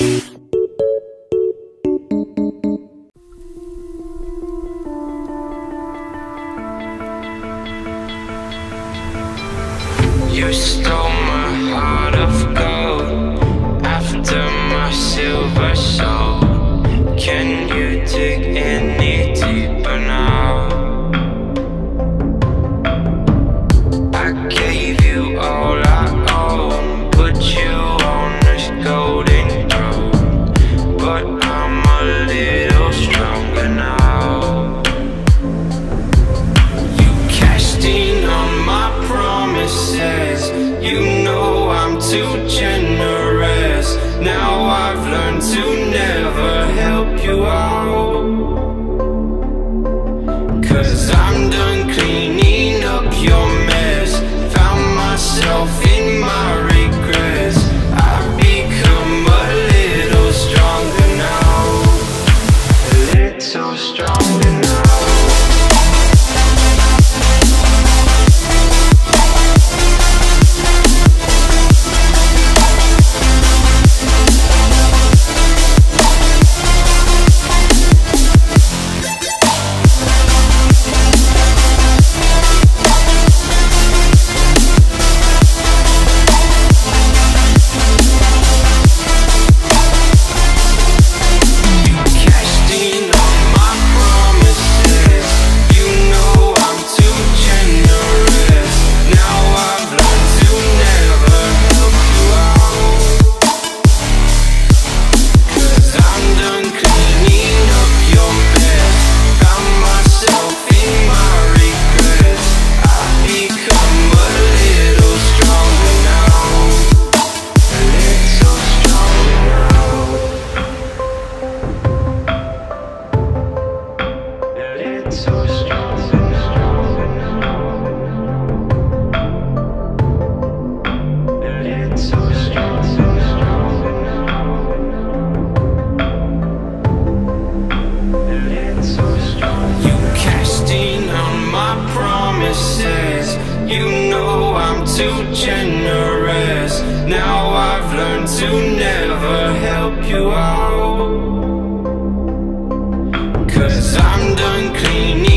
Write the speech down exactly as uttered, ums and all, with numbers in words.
You stole my heart of gold after my silver soul. Can you dig any deeper now? I gave you all I own, put you on this golden throne, but I'm a little stronger now. You cashed in on my promises. You know I'm too generous. Now I've learned to never help you out, 'cause I'm done cleaning up your mess. Found myself in my regrets. I've become a little stronger now. A little stronger now. You know I'm too generous. Now I've learned to never help you out, 'cause I'm done cleaning